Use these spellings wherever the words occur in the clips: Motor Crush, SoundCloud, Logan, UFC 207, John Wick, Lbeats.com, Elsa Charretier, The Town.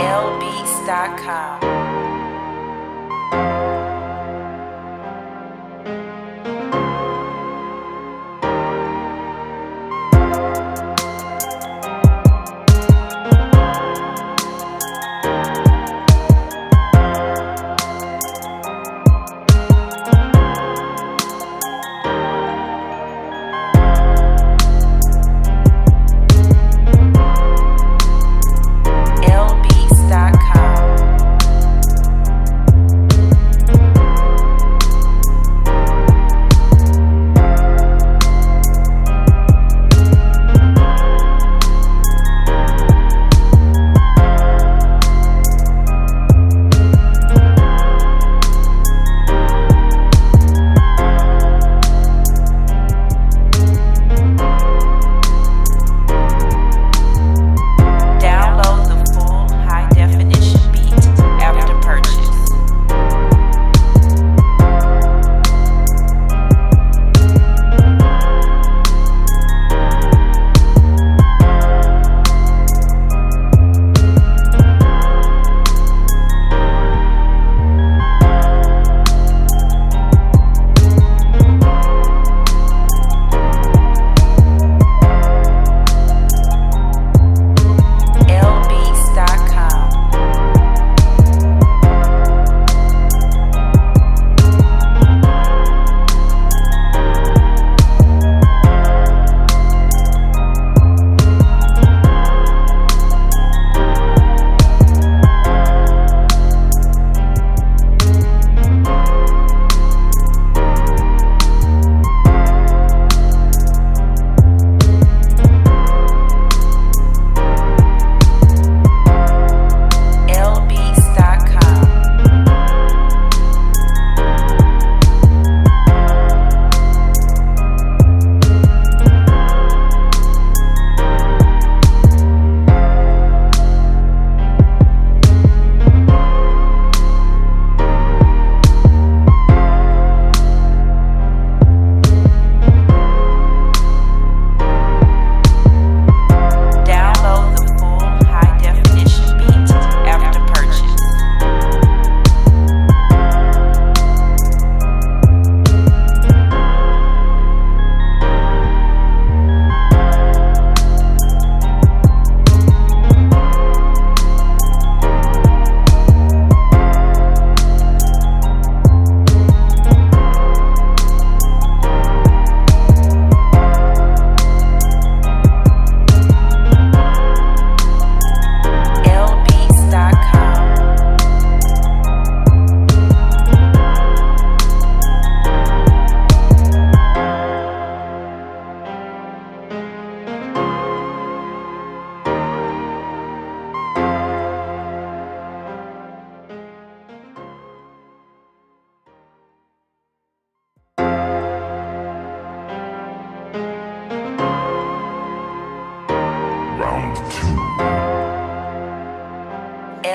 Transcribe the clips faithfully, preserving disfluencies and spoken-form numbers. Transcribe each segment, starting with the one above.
L beats dot com.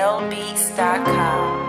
L beats dot com.